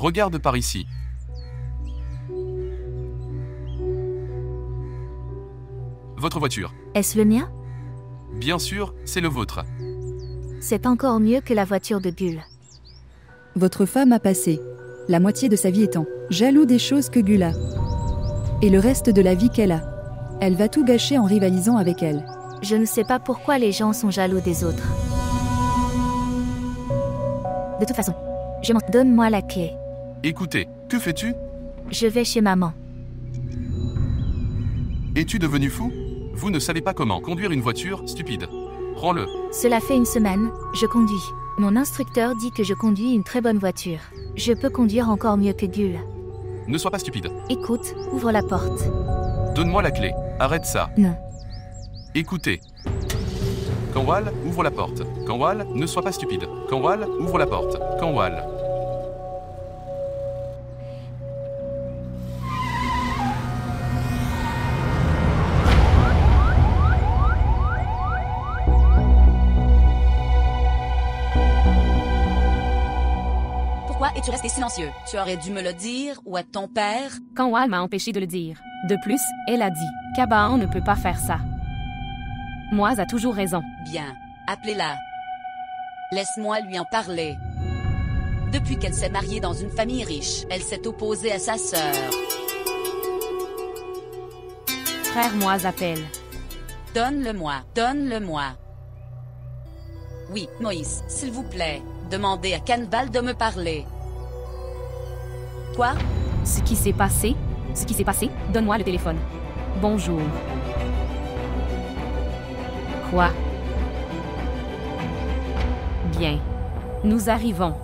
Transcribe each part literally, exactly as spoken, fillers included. Regarde par ici. Votre voiture. Est-ce le mien? Bien sûr, c'est le vôtre. C'est encore mieux que la voiture de Gul. Votre femme a passé la moitié de sa vie étant jaloux des choses que Gul a. Et le reste de la vie qu'elle a. Elle va tout gâcher en rivalisant avec elle. Je ne sais pas pourquoi les gens sont jaloux des autres. De toute façon, je m'en... Donne-moi la clé. Écoutez, que fais-tu? Je vais chez maman. Es-tu devenu fou? Vous ne savez pas comment conduire une voiture, stupide. Prends-le. Cela fait une semaine, je conduis. Mon instructeur dit que je conduis une très bonne voiture. Je peux conduire encore mieux que Gul. Ne sois pas stupide. Écoute, ouvre la porte. Donne-moi la clé. Arrête ça. Non. Écoutez. Kanwal, ouvre la porte. Kanwal, ne sois pas stupide. Kanwal, ouvre la porte. Kanwal. Pourquoi es-tu resté silencieux? Tu aurais dû me le dire ou à ton père? Kanwal m'a empêché de le dire. De plus, elle a dit qu'Abaan ne peut pas faire ça. Moise a toujours raison. Bien. Appelez-la. Laisse-moi lui en parler. Depuis qu'elle s'est mariée dans une famille riche, elle s'est opposée à sa sœur. Frère Moise appelle. Donne-le-moi. Donne-le-moi. Oui, Moïse, s'il vous plaît, demandez à Kanwal de me parler. Quoi? Ce qui s'est passé? Ce qui s'est passé? Donne-moi le téléphone. Bonjour. Quoi? Bien. Nous arrivons.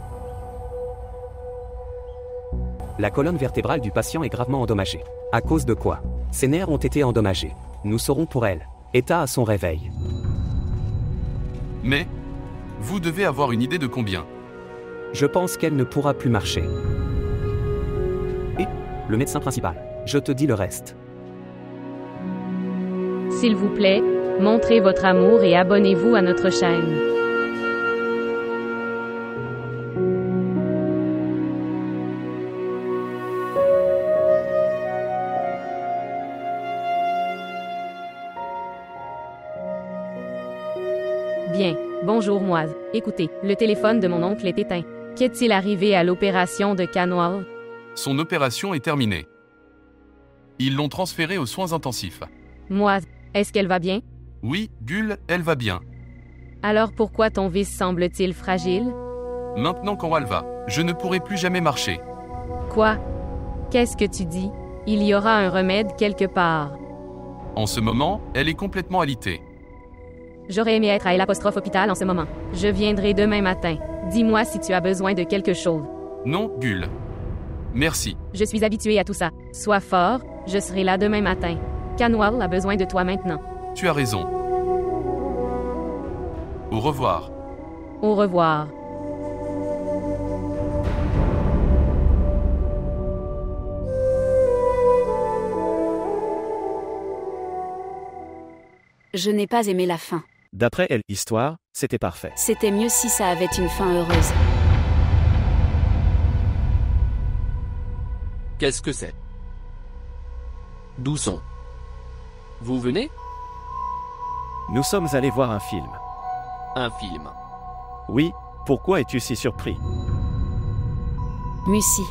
La colonne vertébrale du patient est gravement endommagée. À cause de quoi? Ses nerfs ont été endommagés. Nous saurons pour elle. État à son réveil. Mais, vous devez avoir une idée de combien? Je pense qu'elle ne pourra plus marcher. Et, le médecin principal. Je te dis le reste. S'il vous plaît, montrez votre amour et abonnez-vous à notre chaîne. Bien, bonjour Moise. Écoutez, le téléphone de mon oncle est éteint. Qu'est-il arrivé à l'opération de Kanwal? Son opération est terminée. Ils l'ont transférée aux soins intensifs. Moise, est-ce qu'elle va bien? Oui, Gul, elle va bien. Alors pourquoi ton vis semble-t-il fragile? Maintenant qu'Anwar va, je ne pourrai plus jamais marcher. Quoi? Qu'est-ce que tu dis? Il y aura un remède quelque part. En ce moment, elle est complètement alitée. J'aurais aimé être à l'hôpital en ce moment. Je viendrai demain matin. Dis-moi si tu as besoin de quelque chose. Non, Gul. Merci. Je suis habituée à tout ça. Sois fort, je serai là demain matin. Kanwal a besoin de toi maintenant. Tu as raison. Au revoir. Au revoir. Je n'ai pas aimé la fin. D'après elle, histoire, c'était parfait. C'était mieux si ça avait une fin heureuse. Qu'est-ce que c'est? D'où sont? Vous venez? Nous sommes allés voir un film. Un film? Oui, pourquoi es-tu si surpris? Mussi,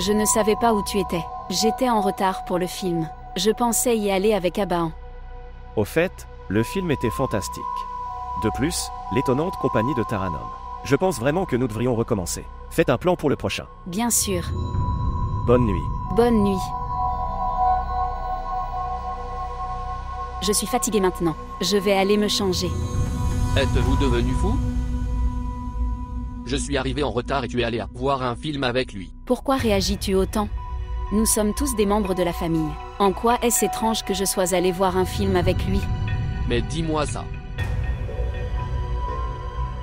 je ne savais pas où tu étais. J'étais en retard pour le film. Je pensais y aller avec Abaan. Au fait, le film était fantastique. De plus, l'étonnante compagnie de Taranum. Je pense vraiment que nous devrions recommencer. Faites un plan pour le prochain. Bien sûr. Bonne nuit. Bonne nuit. Je suis fatiguée maintenant. Je vais aller me changer. Êtes-vous devenu fou? Je suis arrivé en retard et tu es allé voir un film avec lui. Pourquoi réagis-tu autant? Nous sommes tous des membres de la famille. En quoi est-ce étrange que je sois allé voir un film avec lui? Mais dis-moi ça.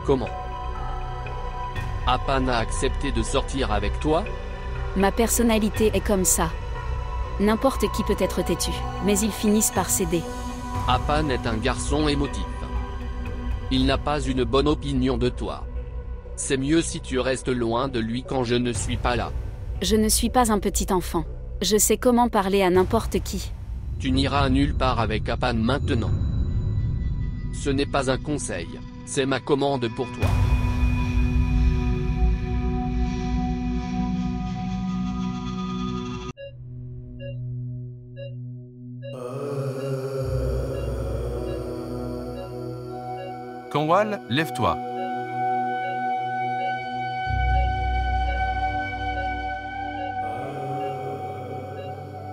Comment? Abaan a accepté de sortir avec toi? Ma personnalité est comme ça. N'importe qui peut être têtu, mais ils finissent par céder. Abaan est un garçon émotif. Il n'a pas une bonne opinion de toi. C'est mieux si tu restes loin de lui quand je ne suis pas là. Je ne suis pas un petit enfant. Je sais comment parler à n'importe qui. Tu n'iras nulle part avec Abaan maintenant. Ce n'est pas un conseil, c'est ma commande pour toi. Kanwal, lève-toi.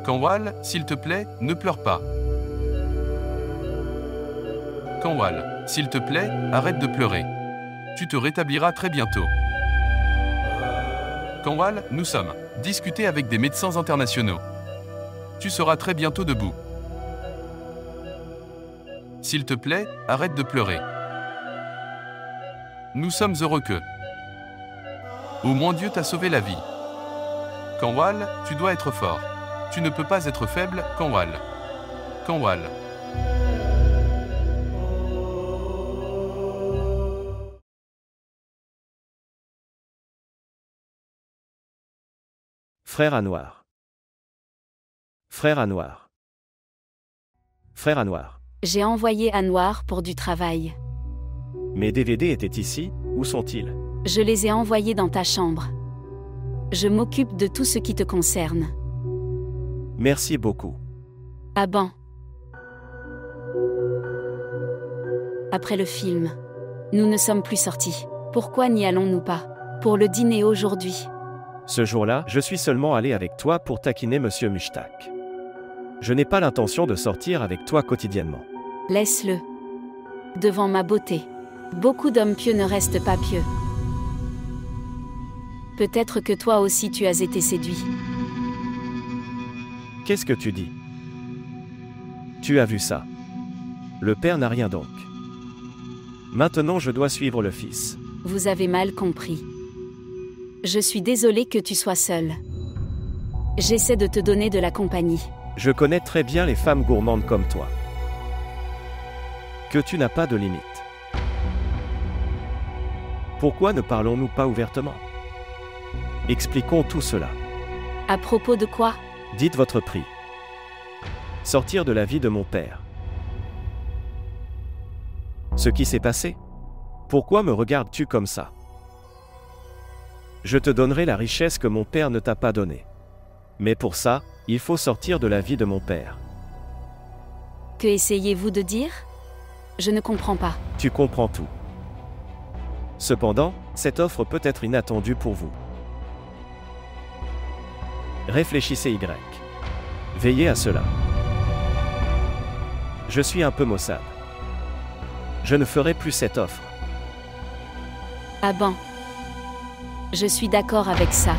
Kanwal, s'il te plaît, ne pleure pas. Kanwal, s'il te plaît, arrête de pleurer. Tu te rétabliras très bientôt. Kanwal, nous sommes discutés avec des médecins internationaux. Tu seras très bientôt debout. S'il te plaît, arrête de pleurer. Nous sommes heureux que... Au moins Dieu t'a sauvé la vie. Kanwal, tu dois être fort. Tu ne peux pas être faible, Kanwal. Kanwal. Frère Anwar. Frère Anwar. Frère Anwar. J'ai envoyé Anwar pour du travail. Mes D V D étaient ici, où sont-ils? Je les ai envoyés dans ta chambre. Je m'occupe de tout ce qui te concerne. Merci beaucoup. Abaan. Après le film, nous ne sommes plus sortis. Pourquoi n'y allons-nous pas? Pour le dîner aujourd'hui. Ce jour-là, je suis seulement allé avec toi pour taquiner Monsieur Mushtaq. Je n'ai pas l'intention de sortir avec toi quotidiennement. Laisse-le. Devant ma beauté. Beaucoup d'hommes pieux ne restent pas pieux. Peut-être que toi aussi tu as été séduit. Qu'est-ce que tu dis? Tu as vu ça. Le père n'a rien donc. Maintenant je dois suivre le fils. Vous avez mal compris. Je suis désolée que tu sois seule. J'essaie de te donner de la compagnie. Je connais très bien les femmes gourmandes comme toi. Que tu n'as pas de limite. Pourquoi ne parlons-nous pas ouvertement? Expliquons tout cela. À propos de quoi? Dites votre prix. Sortir de la vie de mon père. Ce qui s'est passé? Pourquoi me regardes-tu comme ça? Je te donnerai la richesse que mon père ne t'a pas donnée. Mais pour ça, il faut sortir de la vie de mon père. Que essayez-vous de dire? Je ne comprends pas. Tu comprends tout. Cependant, cette offre peut être inattendue pour vous. Réfléchissez Y. Veillez à cela. Je suis un peu maussade. Je ne ferai plus cette offre. Abaan. Je suis d'accord avec ça.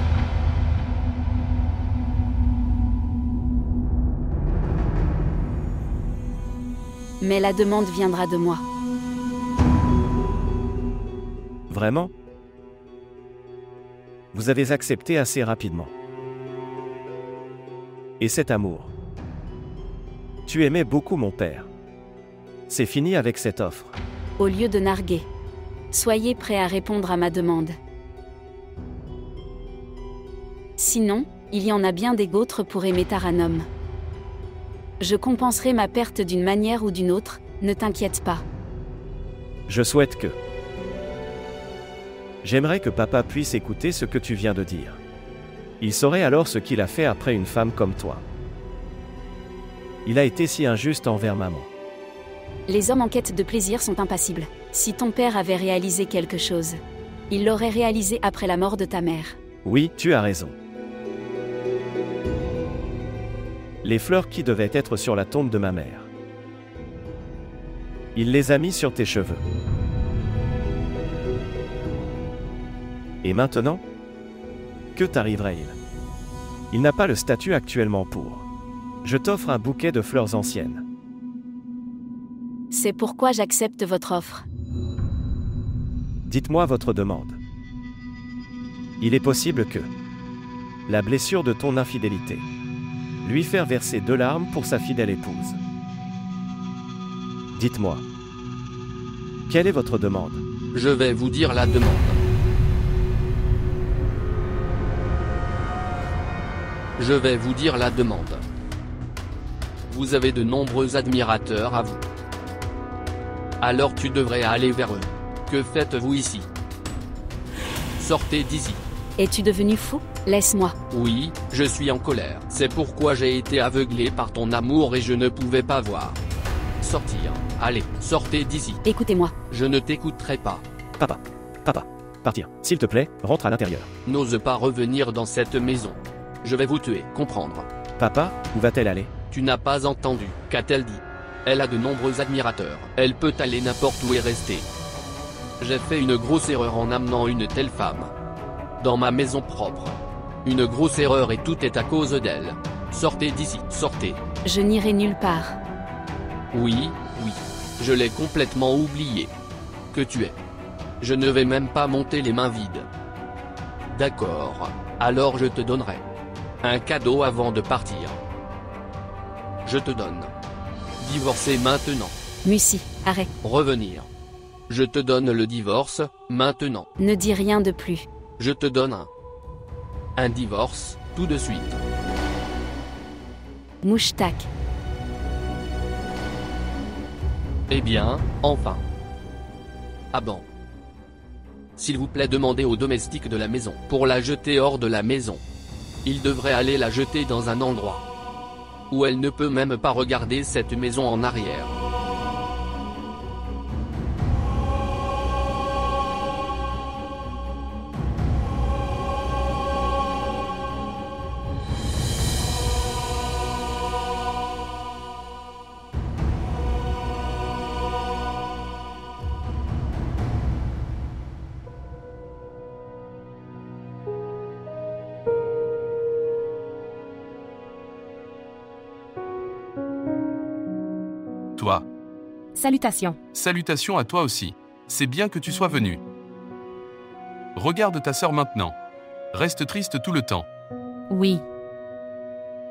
Mais la demande viendra de moi. Vraiment? Vous avez accepté assez rapidement. Et cet amour. Tu aimais beaucoup mon père. C'est fini avec cette offre. Au lieu de narguer, soyez prêt à répondre à ma demande. Sinon, il y en a bien des d'autres pour aimer Taranum. Je compenserai ma perte d'une manière ou d'une autre, ne t'inquiète pas. Je souhaite que... J'aimerais que papa puisse écouter ce que tu viens de dire. Il saurait alors ce qu'il a fait après une femme comme toi. Il a été si injuste envers maman. Les hommes en quête de plaisir sont impassibles. Si ton père avait réalisé quelque chose, il l'aurait réalisé après la mort de ta mère. Oui, tu as raison. Les fleurs qui devaient être sur la tombe de ma mère. Il les a mis sur tes cheveux. Et maintenant ? Que t'arriverait-il? Il n'a pas le statut actuellement pour. Je t'offre un bouquet de fleurs anciennes. C'est pourquoi j'accepte votre offre. Dites-moi votre demande. Il est possible que... La blessure de ton infidélité. Lui faire verser deux larmes pour sa fidèle épouse. Dites-moi. Quelle est votre demande? Je vais vous dire la demande. je vais vous dire la demande. Vous avez de nombreux admirateurs à vous. Alors tu devrais aller vers eux. Que faites-vous ici? Sortez d'ici. Es-tu devenu fou? Laisse-moi. Oui, je suis en colère. C'est pourquoi j'ai été aveuglé par ton amour et je ne pouvais pas voir. Sortir. Allez, sortez d'ici. Écoutez-moi. Je ne t'écouterai pas. Papa. Papa. Partir. S'il te plaît, rentre à l'intérieur. N'ose pas revenir dans cette maison. Je vais vous tuer. Comprendre. Papa, où va-t-elle aller? Tu n'as pas entendu. Qu'a-t-elle dit? Elle a de nombreux admirateurs. Elle peut aller n'importe où et rester. J'ai fait une grosse erreur en amenant une telle femme dans ma maison propre. Une grosse erreur et tout est à cause d'elle. Sortez d'ici, sortez. Je n'irai nulle part. Oui, oui. Je l'ai complètement oublié. Que tu es. Je ne vais même pas monter les mains vides. D'accord. Alors je te donnerai un cadeau avant de partir. Je te donne. Divorcer maintenant. Musi, arrête. Revenir. Je te donne le divorce, maintenant. Ne dis rien de plus. Je te donne un. Un divorce, tout de suite. Mushtaq. Eh bien, enfin. Abaan. S'il vous plaît, demandez au domestique de la maison pour la jeter hors de la maison. Il devrait aller la jeter dans un endroit où elle ne peut même pas regarder cette maison en arrière. Toi. Salutations. Salutations à toi aussi. C'est bien que tu sois venu. Regarde ta sœur maintenant. Reste triste tout le temps. Oui.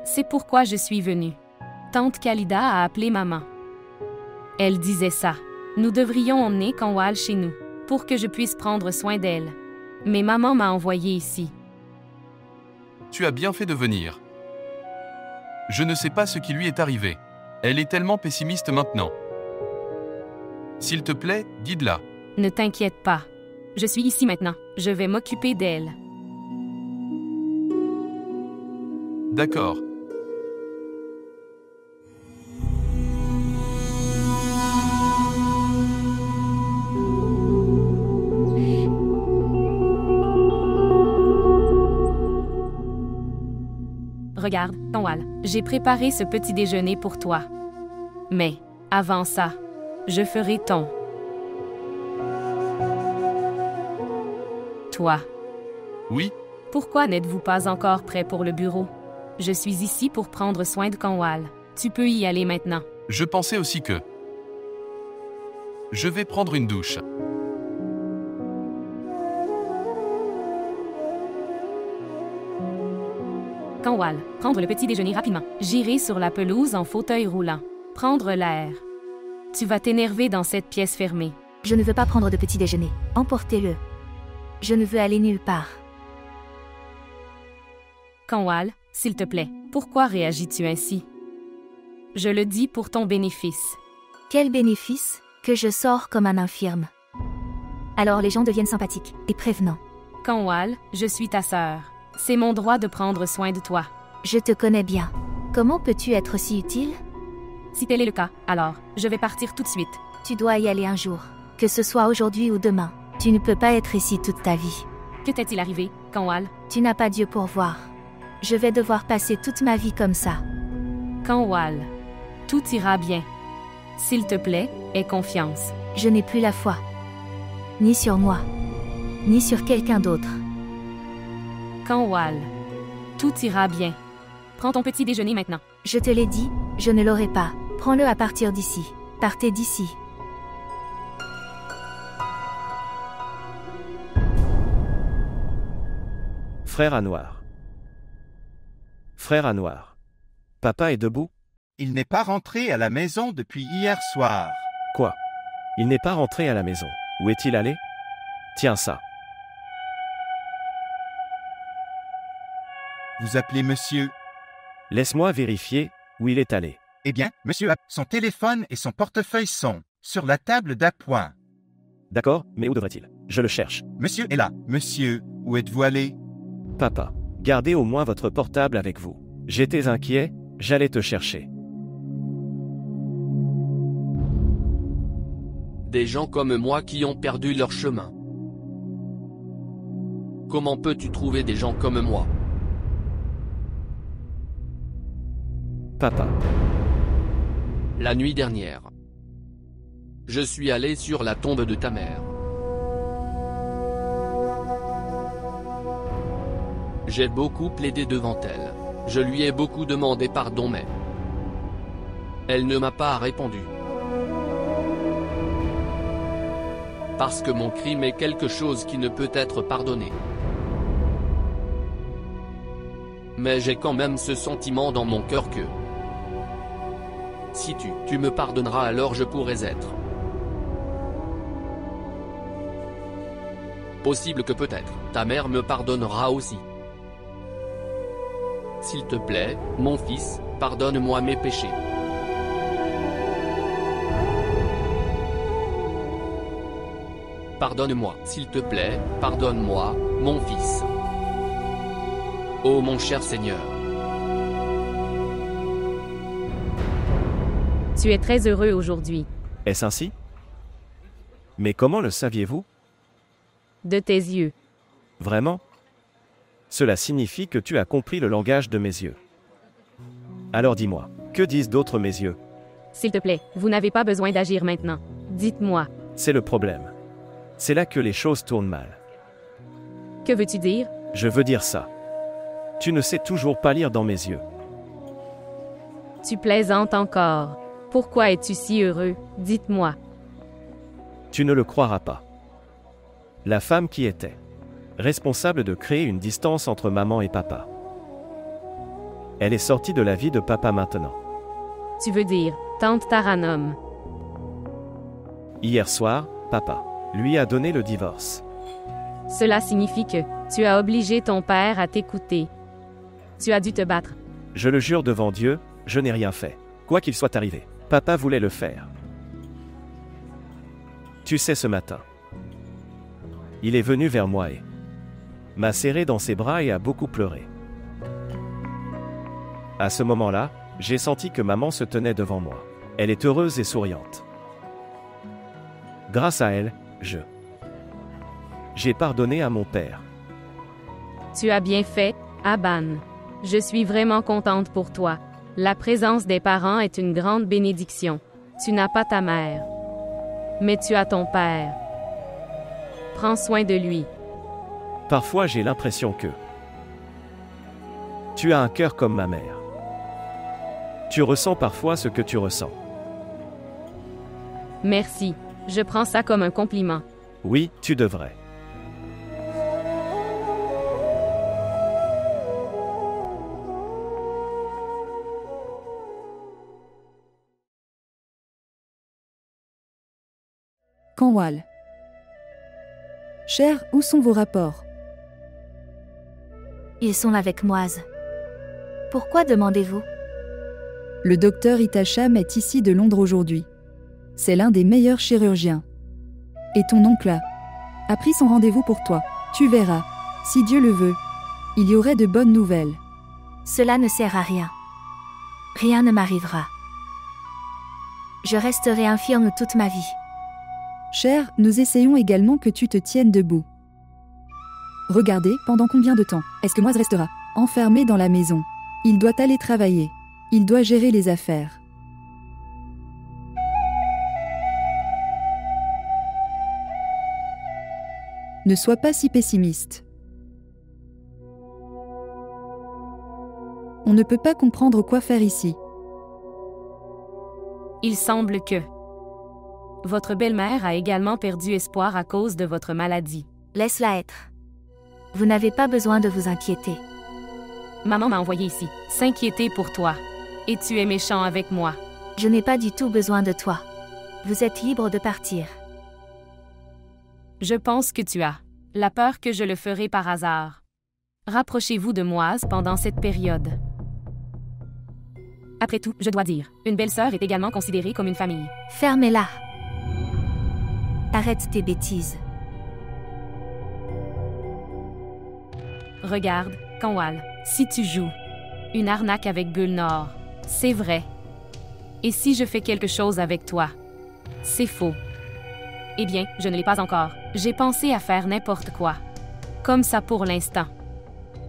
C'est pourquoi je suis venue. Tante Khalida a appelé maman. Elle disait ça. Nous devrions emmener Kanwal chez nous, pour que je puisse prendre soin d'elle. Mais maman m'a envoyée ici. Tu as bien fait de venir. Je ne sais pas ce qui lui est arrivé. Elle est tellement pessimiste maintenant. S'il te plaît, guide-la. Ne t'inquiète pas. Je suis ici maintenant. Je vais m'occuper d'elle. D'accord. Regarde, Kanwal, j'ai préparé ce petit déjeuner pour toi. Mais, avant ça, je ferai ton... Toi. Oui? Pourquoi n'êtes-vous pas encore prêt pour le bureau? Je suis ici pour prendre soin de Kanwal. Tu peux y aller maintenant. Je pensais aussi que... Je vais prendre une douche. Kanwal, prendre le petit déjeuner rapidement. Girer sur la pelouse en fauteuil roulant. Prendre l'air. Tu vas t'énerver dans cette pièce fermée. Je ne veux pas prendre de petit déjeuner. Emportez-le. Je ne veux aller nulle part. Kanwal, s'il te plaît, pourquoi réagis-tu ainsi? Je le dis pour ton bénéfice. Quel bénéfice? Que je sors comme un infirme. Alors les gens deviennent sympathiques et prévenants. Kanwal, je suis ta sœur. C'est mon droit de prendre soin de toi. Je te connais bien. Comment peux-tu être si utile? Si tel est le cas, alors, je vais partir tout de suite. Tu dois y aller un jour. Que ce soit aujourd'hui ou demain. Tu ne peux pas être ici toute ta vie. Que t'est-il arrivé, Kanwal? Tu n'as pas Dieu pour voir. Je vais devoir passer toute ma vie comme ça. Kanwal, tout ira bien. S'il te plaît, aie confiance. Je n'ai plus la foi. Ni sur moi. Ni sur quelqu'un d'autre. Kanwal, tout ira bien. Prends ton petit déjeuner maintenant. Je te l'ai dit, je ne l'aurai pas. Prends-le à partir d'ici. Partez d'ici. Frère Anwar. Frère Anwar. Papa est debout? Il n'est pas rentré à la maison depuis hier soir. Quoi? Il n'est pas rentré à la maison. Où est-il allé? Tiens ça. Vous appelez monsieur Laisse-moi vérifier où il est allé. Eh bien, monsieur, son téléphone et son portefeuille sont sur la table d'appoint. D'accord, mais où devrait-il? Je le cherche. Monsieur est là. Monsieur, où êtes-vous allé? Papa, gardez au moins votre portable avec vous. J'étais inquiet, j'allais te chercher. Des gens comme moi qui ont perdu leur chemin. Comment peux-tu trouver des gens comme moi? Papa. La nuit dernière, je suis allé sur la tombe de ta mère. J'ai beaucoup plaidé devant elle. Je lui ai beaucoup demandé pardon mais elle ne m'a pas répondu. Parce que mon crime est quelque chose qui ne peut être pardonné. Mais j'ai quand même ce sentiment dans mon cœur que si tu, tu me pardonneras, alors je pourrais être. Possible que peut-être, ta mère me pardonnera aussi. S'il te plaît, mon fils, pardonne-moi mes péchés. Pardonne-moi, s'il te plaît, pardonne-moi, mon fils. Ô mon cher Seigneur. Tu es très heureux aujourd'hui. Est-ce ainsi? Mais comment le saviez-vous? De tes yeux. Vraiment? Cela signifie que tu as compris le langage de mes yeux. Alors dis-moi, que disent d'autres mes yeux? S'il te plaît, vous n'avez pas besoin d'agir maintenant. Dites-moi. C'est le problème. C'est là que les choses tournent mal. Que veux-tu dire? Je veux dire ça. Tu ne sais toujours pas lire dans mes yeux. Tu plaisantes encore. Pourquoi es-tu si heureux? Dites-moi. Tu ne le croiras pas. La femme qui était responsable de créer une distance entre maman et papa. Elle est sortie de la vie de papa maintenant. Tu veux dire, tante Taranum. Hier soir, papa lui a donné le divorce. Cela signifie que tu as obligé ton père à t'écouter. Tu as dû te battre. Je le jure devant Dieu, je n'ai rien fait. Quoi qu'il soit arrivé, papa voulait le faire. Tu sais, ce matin, il est venu vers moi et m'a serré dans ses bras et a beaucoup pleuré. À ce moment-là, j'ai senti que maman se tenait devant moi. Elle est heureuse et souriante. Grâce à elle, je... j'ai pardonné à mon père. Tu as bien fait, Abaan. Je suis vraiment contente pour toi. La présence des parents est une grande bénédiction. Tu n'as pas ta mère, mais tu as ton père. Prends soin de lui. Parfois, j'ai l'impression que tu as un cœur comme ma mère. Tu ressens parfois ce que tu ressens. Merci. Je prends ça comme un compliment. Oui, tu devrais. Kanwal. Cher, où sont vos rapports? Ils sont avec Moise. Pourquoi demandez-vous? Le docteur Itacham est ici de Londres aujourd'hui. C'est l'un des meilleurs chirurgiens. Et ton oncle a, a pris son rendez-vous pour toi. Tu verras, si Dieu le veut, il y aurait de bonnes nouvelles. Cela ne sert à rien. Rien ne m'arrivera. Je resterai infirme toute ma vie. Cher, nous essayons également que tu te tiennes debout. Regardez, pendant combien de temps est-ce que Moise restera enfermé dans la maison? Il doit aller travailler. Il doit gérer les affaires. Ne sois pas si pessimiste. On ne peut pas comprendre quoi faire ici. Il semble que... votre belle-mère a également perdu espoir à cause de votre maladie. Laisse-la être. Vous n'avez pas besoin de vous inquiéter. Maman m'a envoyé ici, s'inquiéter pour toi. Et tu es méchant avec moi. Je n'ai pas du tout besoin de toi. Vous êtes libre de partir. Je pense que tu as la peur que je le ferai par hasard. Rapprochez-vous de Moise pendant cette période. Après tout, je dois dire, une belle-sœur est également considérée comme une famille. Fermez-la. Arrête tes bêtises. Regarde, Kanwal, si tu joues une arnaque avec Gul Nord, c'est vrai. Et si je fais quelque chose avec toi, c'est faux. Eh bien, je ne l'ai pas encore. J'ai pensé à faire n'importe quoi. Comme ça pour l'instant.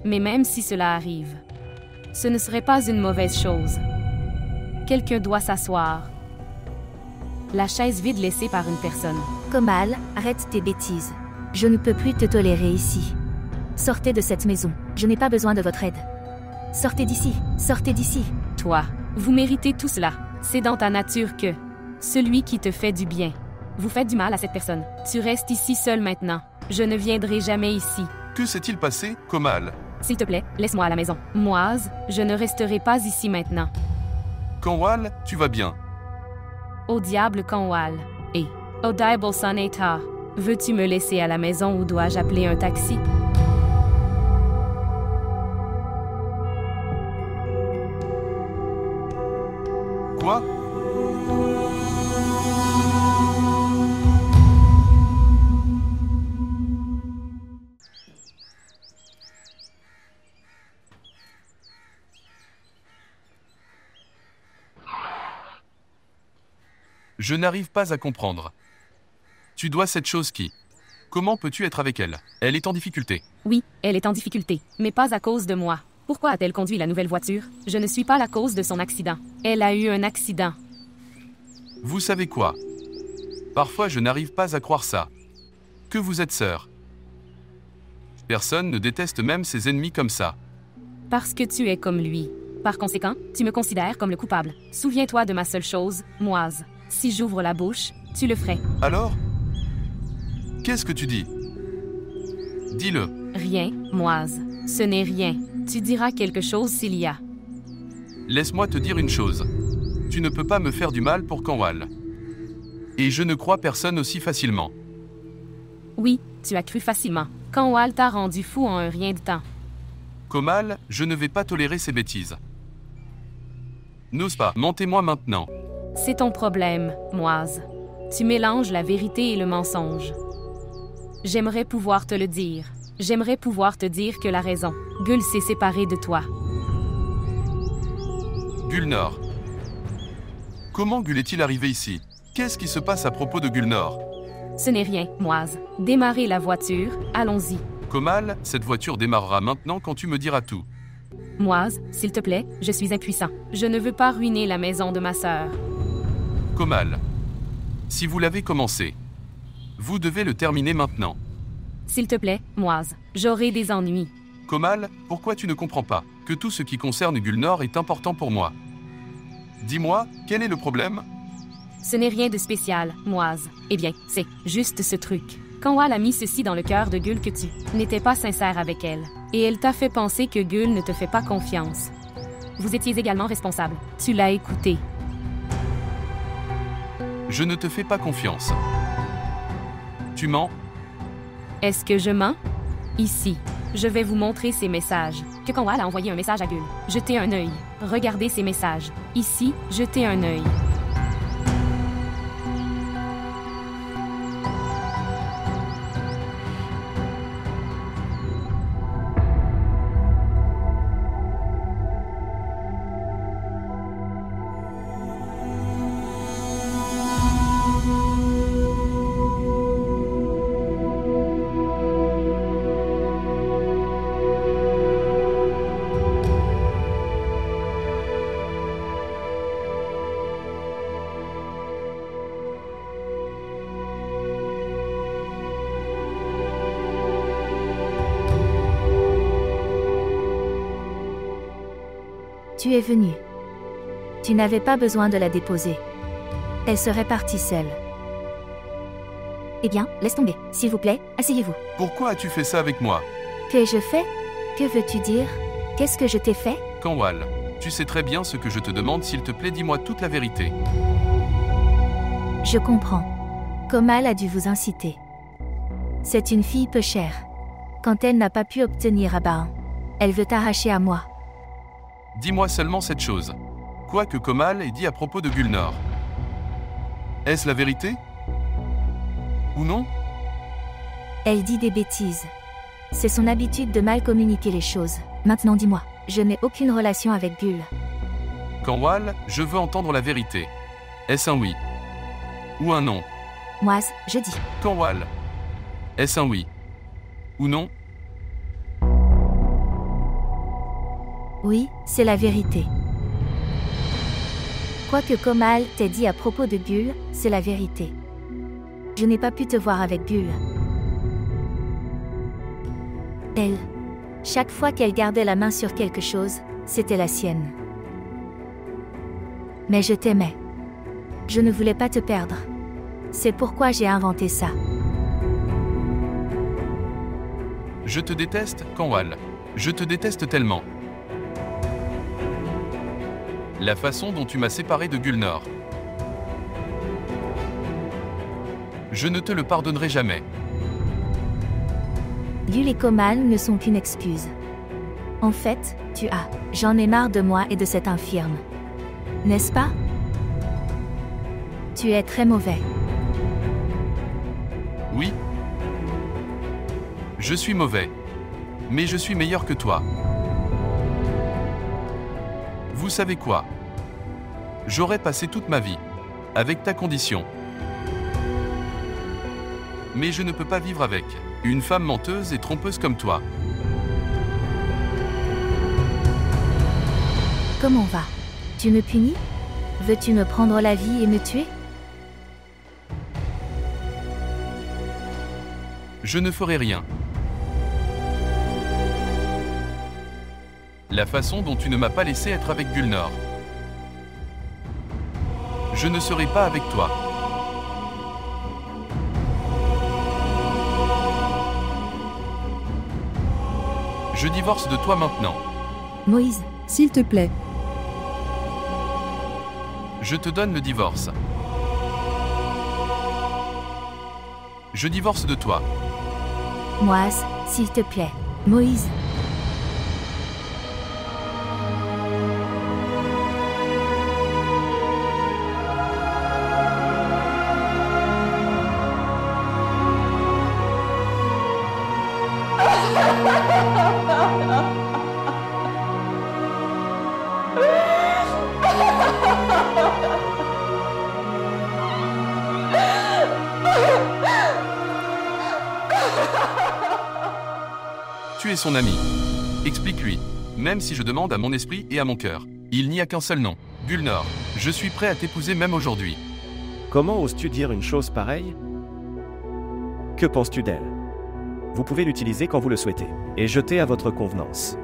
Mais même si cela arrive, ce ne serait pas une mauvaise chose. Quelqu'un doit s'asseoir. La chaise vide laissée par une personne. Komal, arrête tes bêtises. Je ne peux plus te tolérer ici. Sortez de cette maison. Je n'ai pas besoin de votre aide. Sortez d'ici. Sortez d'ici. Toi, vous méritez tout cela. C'est dans ta nature que celui qui te fait du bien, vous faites du mal à cette personne. Tu restes ici seul maintenant. Je ne viendrai jamais ici. Que s'est-il passé, Komal? S'il te plaît, laisse-moi à la maison. Moise, je ne resterai pas ici maintenant. Kanwal, tu vas bien? Au diable, Kanwal. Et au diable, Soneta. Veux-tu me laisser à la maison ou dois-je appeler un taxi? Quoi? Je n'arrive pas à comprendre. Tu dois cette chose qui... Comment peux-tu être avec elle? Elle est en difficulté. Oui, elle est en difficulté, mais pas à cause de moi. Pourquoi a-t-elle conduit la nouvelle voiture? Je ne suis pas la cause de son accident. Elle a eu un accident. Vous savez quoi? Parfois, je n'arrive pas à croire ça. Que vous êtes sœurs. Personne ne déteste même ses ennemis comme ça. Parce que tu es comme lui. Par conséquent, tu me considères comme le coupable. Souviens-toi de ma seule chose, Moise. Si j'ouvre la bouche, tu le ferais. Alors? Qu'est-ce que tu dis? Dis-le. Rien, Moise. Ce n'est rien. Tu diras quelque chose s'il y a. Laisse-moi te dire une chose. Tu ne peux pas me faire du mal pour Kanwal. Et je ne crois personne aussi facilement. Oui, tu as cru facilement. Kanwal t'a rendu fou en un rien de temps. Komal, je ne vais pas tolérer ces bêtises. N'ose pas. Mentez-moi maintenant. C'est ton problème, Moise. Tu mélanges la vérité et le mensonge. J'aimerais pouvoir te le dire. J'aimerais pouvoir te dire que la raison. Gul s'est séparé de toi. Gul Nord. Comment Gul est-il arrivé ici? Qu'est-ce qui se passe à propos de Gul Nord? Ce n'est rien, Moise. Démarrez la voiture, allons-y. Komal, cette voiture démarrera maintenant quand tu me diras tout. Moise, s'il te plaît, je suis impuissant. Je ne veux pas ruiner la maison de ma sœur. Komal, si vous l'avez commencé, vous devez le terminer maintenant. S'il te plaît, Moise, j'aurai des ennuis. Komal, pourquoi tu ne comprends pas que tout ce qui concerne Gul Nord est important pour moi? Dis-moi, quel est le problème? Ce n'est rien de spécial, Moise. Eh bien, c'est juste ce truc. Kanwal a mis ceci dans le cœur de Gul que tu n'étais pas sincère avec elle. Et elle t'a fait penser que Gul ne te fait pas confiance. Vous étiez également responsable. Tu l'as écouté. Je ne te fais pas confiance. Tu mens? Est-ce que je mens? Ici, je vais vous montrer ces messages. Que Kanwal a envoyé un message à Gul. Jetez un œil. Regardez ces messages. Ici, jetez un œil. Tu es venue. Tu n'avais pas besoin de la déposer. Elle serait partie seule. Eh bien, laisse tomber. S'il vous plaît, asseyez-vous. Pourquoi as-tu fait ça avec moi? Que je fais? Que veux-tu dire? Qu'est-ce que je t'ai fait? Kanwal, tu sais très bien ce que je te demande. S'il te plaît, dis-moi toute la vérité. Je comprends. Komal a dû vous inciter. C'est une fille peu chère. Quand elle n'a pas pu obtenir Abaan, elle veut t'arracher à moi. Dis-moi seulement cette chose. quoi que Komal ait dit à propos de Gulnor. Est-ce la vérité? Ou non? Elle dit des bêtises. C'est son habitude de mal communiquer les choses. Maintenant dis-moi, je n'ai aucune relation avec Gul. Kanwal, je veux entendre la vérité. Est-ce un oui? Ou un non? Moise, je dis. Kanwal, est-ce un oui? Ou non? Oui, c'est la vérité. Quoi que Komal t'ait dit à propos de Gul, c'est la vérité. Je n'ai pas pu te voir avec Gul. Elle. Chaque fois qu'elle gardait la main sur quelque chose, c'était la sienne. Mais je t'aimais. Je ne voulais pas te perdre. C'est pourquoi j'ai inventé ça. Je te déteste, Kanwal. Je te déteste tellement. La façon dont tu m'as séparé de Gulnor. Je ne te le pardonnerai jamais. Gul et Komal ne sont qu'une excuse. En fait, tu as. J'en ai marre de moi et de cette infirme. N'est-ce pas? Tu es très mauvais. Oui. Je suis mauvais. Mais je suis meilleur que toi. Vous savez quoi? J'aurais passé toute ma vie. Avec ta condition. Mais je ne peux pas vivre avec. Une femme menteuse et trompeuse comme toi. Comment va? Tu me punis? Veux-tu me prendre la vie et me tuer? Je ne ferai rien. La façon dont tu ne m'as pas laissé être avec Gulnor. Je ne serai pas avec toi. Je divorce de toi maintenant. Moise, s'il te plaît. Je te donne le divorce. Je divorce de toi. Moise, s'il te plaît. Moise. Tu es son ami. Explique-lui. Même si je demande à mon esprit et à mon cœur, il n'y a qu'un seul nom. Gulnor, je suis prêt à t'épouser même aujourd'hui. Comment oses-tu dire une chose pareille? Que penses-tu d'elle? Vous pouvez l'utiliser quand vous le souhaitez, et jeter à votre convenance.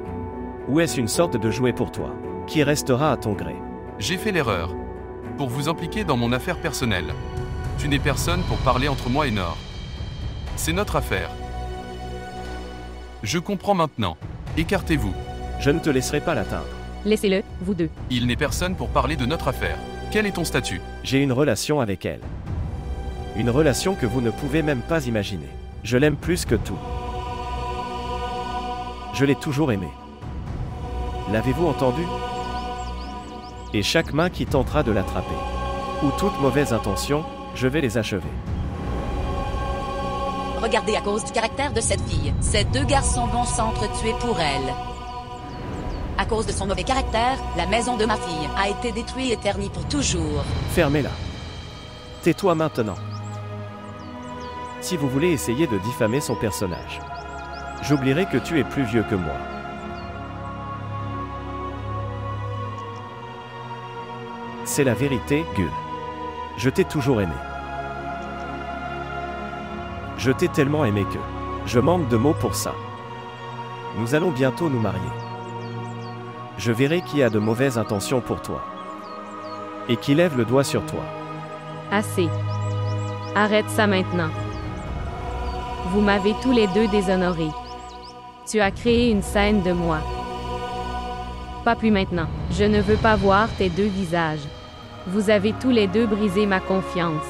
Ou est-ce une sorte de jouet pour toi, qui restera à ton gré? J'ai fait l'erreur. Pour vous impliquer dans mon affaire personnelle. Tu n'es personne pour parler entre moi et Nord. C'est notre affaire. Je comprends maintenant. Écartez-vous. Je ne te laisserai pas l'atteindre. Laissez-le, vous deux. Il n'est personne pour parler de notre affaire. Quel est ton statut? J'ai une relation avec elle. Une relation que vous ne pouvez même pas imaginer. Je l'aime plus que tout. Je l'ai toujours aimée. L'avez-vous entendu? Et chaque main qui tentera de l'attraper, ou toute mauvaise intention, je vais les achever. Regardez, à cause du caractère de cette fille, ces deux garçons vont s'entretuer pour elle. À cause de son mauvais caractère, la maison de ma fille a été détruite et ternie pour toujours. Fermez-la. Tais-toi maintenant. Si vous voulez essayer de diffamer son personnage, j'oublierai que tu es plus vieux que moi. C'est la vérité, Gul. Je t'ai toujours aimé. Je t'ai tellement aimé que je manque de mots pour ça. Nous allons bientôt nous marier. Je verrai qui a de mauvaises intentions pour toi. Et qui lève le doigt sur toi. Assez. Arrête ça maintenant. Vous m'avez tous les deux déshonoré. Tu as créé une scène de moi. Pas plus maintenant. Je ne veux pas voir tes deux visages. Vous avez tous les deux brisé ma confiance.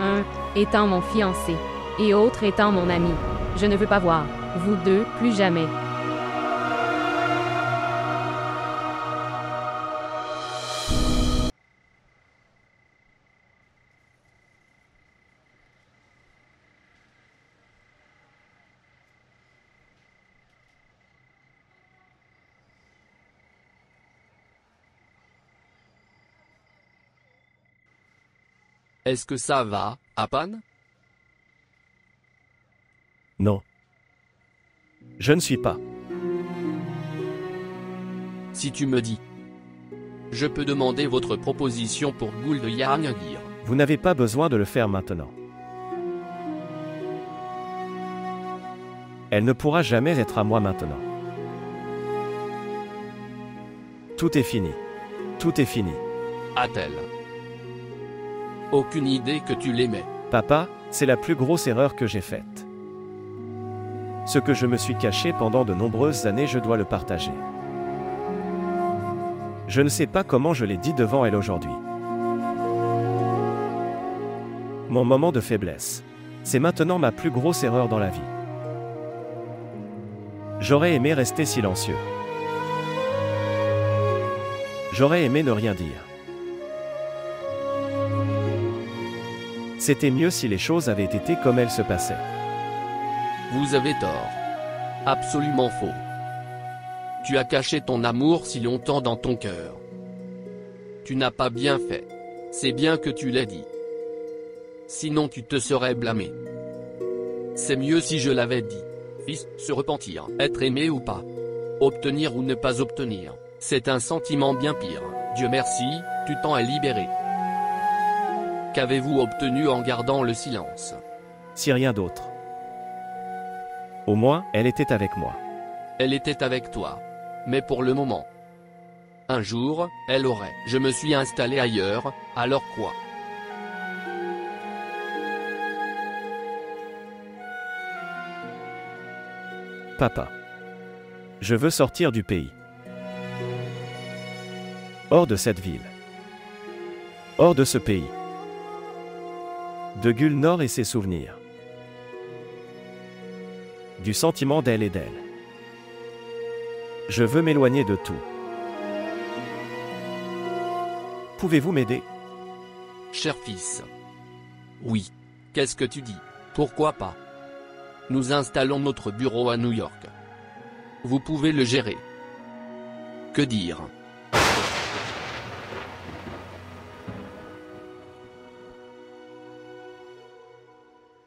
Un étant mon fiancé, et autre étant mon ami. Je ne veux pas voir, vous deux, plus jamais. Est-ce que ça va, Abaan? Non. Je ne suis pas. Si tu me dis. Je peux demander votre proposition pour Gul de Yarnagir. Vous n'avez pas besoin de le faire maintenant. Elle ne pourra jamais être à moi maintenant. Tout est fini. Tout est fini. A-t-elle aucune idée que tu l'aimais? Papa, c'est la plus grosse erreur que j'ai faite. Ce que je me suis caché pendant de nombreuses années, je dois le partager. Je ne sais pas comment je l'ai dit devant elle aujourd'hui. Mon moment de faiblesse. C'est maintenant ma plus grosse erreur dans la vie. J'aurais aimé rester silencieux. J'aurais aimé ne rien dire. C'était mieux si les choses avaient été comme elles se passaient. Vous avez tort. Absolument faux. Tu as caché ton amour si longtemps dans ton cœur. Tu n'as pas bien fait. C'est bien que tu l'aies dit. Sinon tu te serais blâmé. C'est mieux si je l'avais dit. Fils, se repentir, être aimé ou pas, obtenir ou ne pas obtenir, c'est un sentiment bien pire. Dieu merci, tu t'en es libéré. Qu'avez-vous obtenu en gardant le silence? Si rien d'autre. Au moins, elle était avec moi. Elle était avec toi. Mais pour le moment. Un jour, elle aurait. Je me suis installé ailleurs, alors quoi? Papa. Je veux sortir du pays. Hors de cette ville. Hors de ce pays. De Gul Nord et ses souvenirs. Du sentiment d'elle et d'elle. Je veux m'éloigner de tout. Pouvez-vous m'aider? Cher fils. Oui. Qu'est-ce que tu dis? Pourquoi pas? Nous installons notre bureau à New York. Vous pouvez le gérer. Que dire?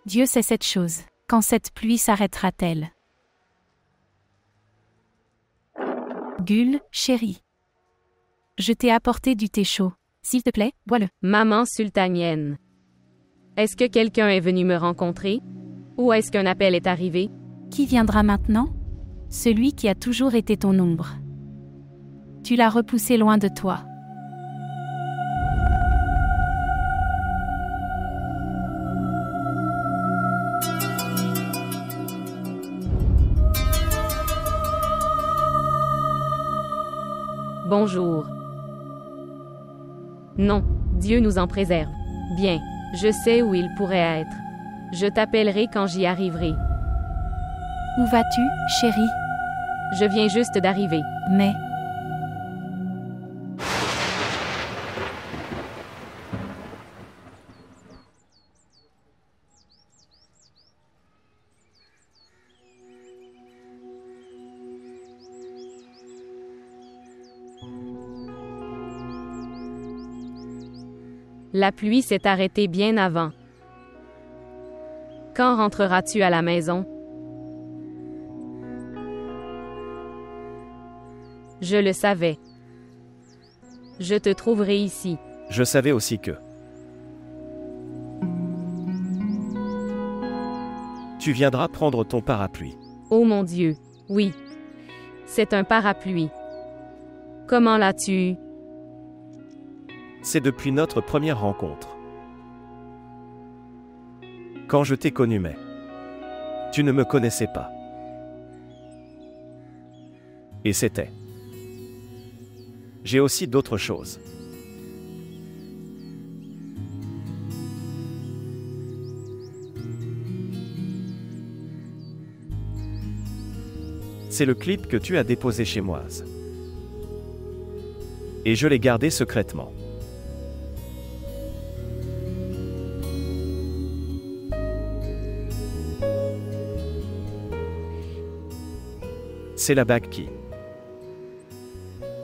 Dieu sait cette chose. Quand cette pluie s'arrêtera-t-elle? Gul, chérie. Je t'ai apporté du thé chaud. S'il te plaît, bois-le. Maman sultanienne. Est-ce que quelqu'un est venu me rencontrer? Où est-ce qu'un appel est arrivé? Qui viendra maintenant? Celui qui a toujours été ton ombre. Tu l'as repoussé loin de toi. Bonjour. Non, Dieu nous en préserve. Bien, je sais où il pourrait être. Je t'appellerai quand j'y arriverai. Où vas-tu, chérie? Je viens juste d'arriver. Mais... La pluie s'est arrêtée bien avant. Quand rentreras-tu à la maison? Je le savais. Je te trouverai ici. Je savais aussi que... Tu viendras prendre ton parapluie. Oh mon Dieu, oui. C'est un parapluie. Comment l'as-tu? C'est depuis notre première rencontre. Quand je t'ai connu, mais tu ne me connaissais pas. Et c'était. J'ai aussi d'autres choses. C'est le clip que tu as déposé chez Moise. Et je l'ai gardé secrètement. C'est la bague qui,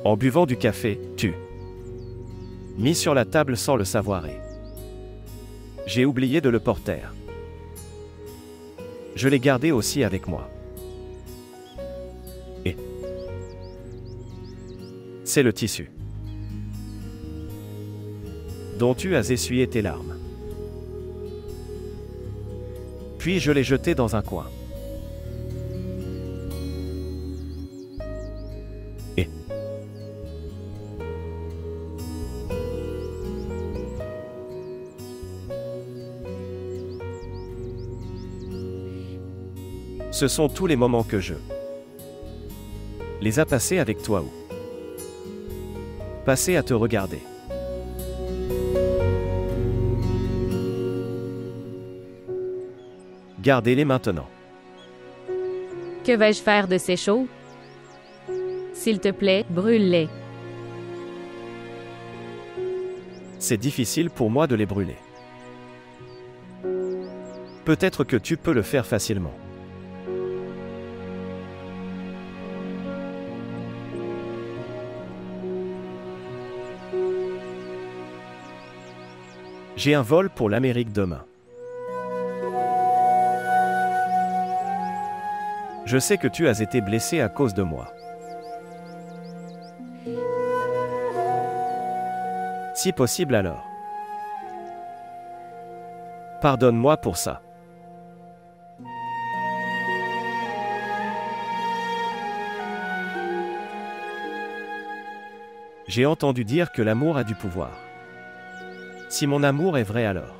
en buvant du café, tu mis sur la table sans le savoir et J'ai oublié de le porter. Je l'ai gardé aussi avec moi. Et c'est le tissu dont tu as essuyé tes larmes. Puis je l'ai jeté dans un coin. Et ce sont tous les moments que je les ai passés avec toi ou passés à te regarder. Gardez-les maintenant. Que vais-je faire de ces chaux? S'il te plaît, brûle-les. C'est difficile pour moi de les brûler. Peut-être que tu peux le faire facilement. J'ai un vol pour l'Amérique demain. Je sais que tu as été blessé à cause de moi. Si possible alors, pardonne-moi pour ça. J'ai entendu dire que l'amour a du pouvoir. Si mon amour est vrai alors,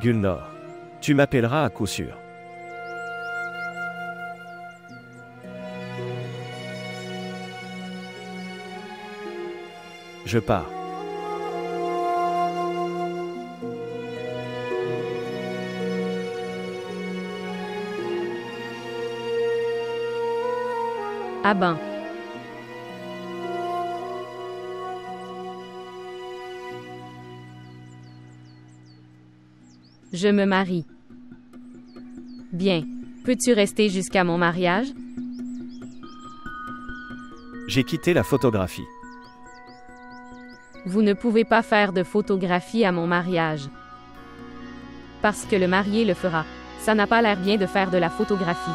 Gulnor, tu m'appelleras à coup sûr. Je pars. Abaan. Je me marie. Bien. Peux-tu rester jusqu'à mon mariage? J'ai quitté la photographie. Vous ne pouvez pas faire de photographie à mon mariage. Parce que le marié le fera. Ça n'a pas l'air bien de faire de la photographie.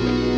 Thank you.